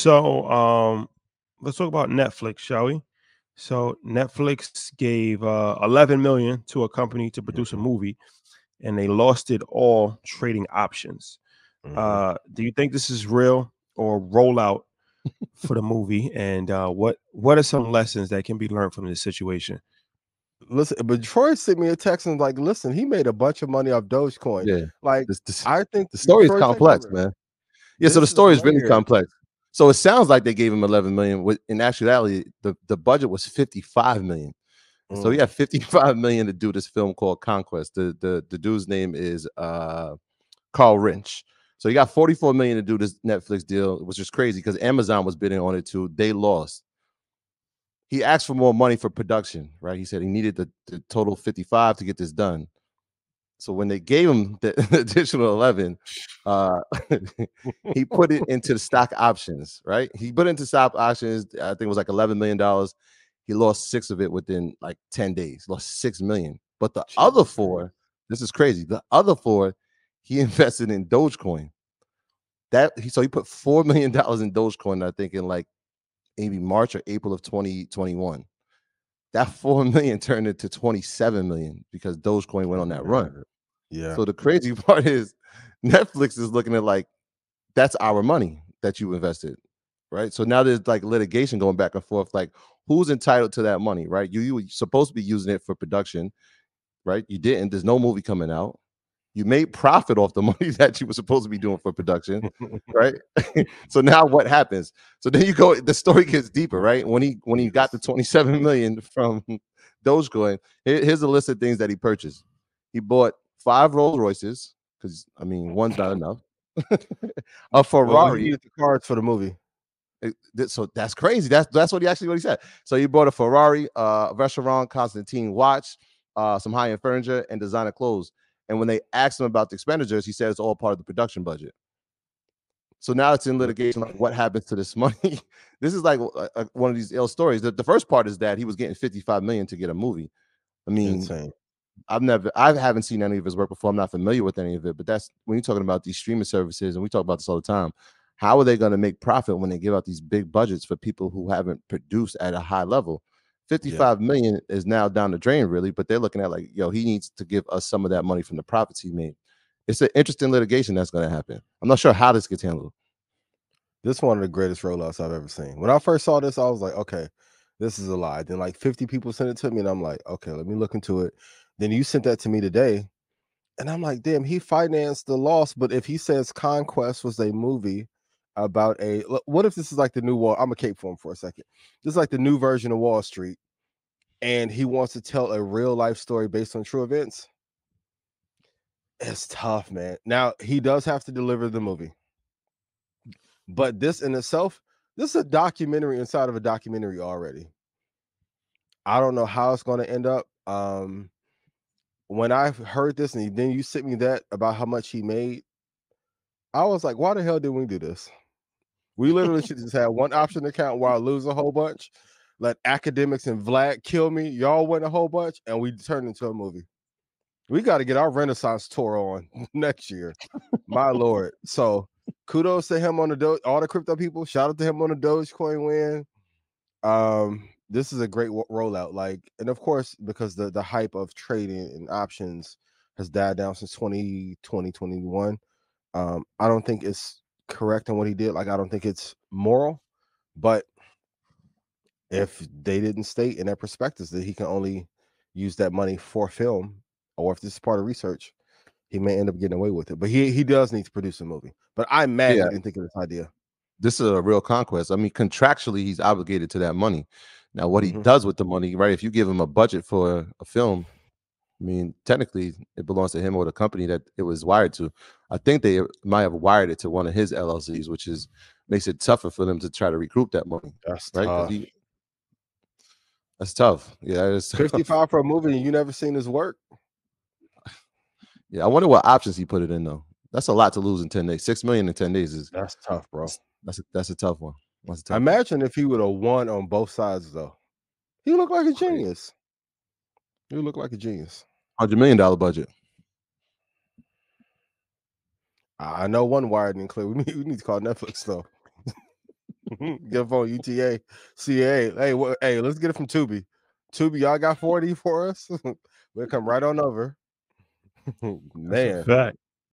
So let's talk about Netflix, shall we? So Netflix gave 11 million to a company to produce a movie, and they lost it all trading options. Do you think this is real or rollout for the movie? And what are some lessons that can be learned from this situation? Listen, but Troy sent me a text and like, listen, he made a bunch of money off Dogecoin. Yeah, like I think the story is complex, man. Yeah, so the story is really complex. So it sounds like they gave him 11 million. In actuality, the budget was 55 million. So he had 55 million to do this film called Conquest. The dude's name is Carl Rinch. So he got 44 million to do this Netflix deal, which is crazy because Amazon was bidding on it too. They lost. He asked for more money for production, right? He said he needed the total 55 to get this done. So when they gave him the additional 11, he put it into the stock options, right? He put it into stock options. I think it was like $11 million. He lost 6 of it within like 10 days, lost $6 million. But the other 4, this is crazy. The other 4, he invested in Dogecoin. So he put $4 million in Dogecoin, I think, in like maybe March or April of 2021. That $4 million turned into $27 million because Dogecoin went on that run. Yeah. So the crazy part is Netflix is looking at like, that's our money that you invested, right? So now there's like litigation going back and forth, like who's entitled to that money, right? You were supposed to be using it for production, right? You didn't. There's no movie coming out. You made profit off the money that you were supposed to be doing for production, right? So now what happens? So then you go, the story gets deeper, right? When he got the 27 million from Dogecoin, here's a list of things that he purchased. He bought 5 Rolls Royces, because I mean, one's not enough. A Ferrari. He used the cards for the movie. So that's crazy. That's what he said. So he bought a Ferrari, a Vacheron Constantin watch, some high-end furniture, and designer clothes. And when they asked him about the expenditures, he said it's all part of the production budget. So now it's in litigation. Like, what happens to this money? This is like one of these ill stories. The first part is that he was getting 55 million to get a movie. I mean, insane. I haven't seen any of his work before. I'm not familiar with any of it. But that's when you're talking about these streaming services, and we talk about this all the time. How are they going to make profit when they give out these big budgets for people who haven't produced at a high level? 55 million is now down the drain, really, but they're looking at like, yo, he needs to give us some of that money from the profits he made. It's an interesting litigation that's going to happen. I'm not sure how this gets handled. This is one of the greatest rollouts I've ever seen. When I first saw this, I was like, okay, this is a lie. Then like 50 people sent it to me, and I'm like, okay, let me look into it. Then you sent that to me today, and I'm like, damn, he financed the loss. But if he says Conquest was a movie about a, what if this is like the new Wall? I'm a cape for him for a second. This is like the new version of Wall Street, and he wants to tell a real life story based on true events. It's tough, man. Now he does have to deliver the movie, but this in itself, this is a documentary inside of a documentary already. I don't know how it's going to end up. When I heard this, and then you sent me that about how much he made, I was like, why the hell did we do this? We literally should just have one option account where I lose a whole bunch, let academics and Vlad kill me, y'all win a whole bunch, and we turn into a movie. We got to get our Renaissance tour on next year. My Lord. So kudos to him on the Doge, all the crypto people. Shout out to him on the Dogecoin win. This is a great rollout. Like, and of course, because the hype of trading and options has died down since 2020, 21. I don't think it's correct on what he did. Like, I don't think it's moral, but if they didn't state in their prospectus that he can only use that money for film, or if this is part of research, he may end up getting away with it. But he does need to produce a movie. But I'm mad he didn't think of this idea. This is a real conquest. I mean, contractually, he's obligated to that money. Now, what he does with the money, right? If you give him a budget for a film, I mean, technically, it belongs to him or the company that it was wired to. I think they might have wired it to one of his LLCs, which is makes it tougher for them to try to recoup that money. That's right. Tough. That's tough. Yeah, it's 55 for a movie, and you never seen his work. Yeah, I wonder what options he put it in though. That's a lot to lose in 10 days. $6 million in 10 days is that's tough, bro. That's a tough one. That's a tough Imagine if he would have won on both sides though. He looked like a genius. He looked like a genius. $100 million budget. I know one wired and clear. We need to call Netflix though. Get up on UTA, CA. Hey, hey, let's get it from Tubi. Tubi, y'all got 40 for us? We'll come right on over. Man. That's a fact.